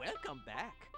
Welcome back.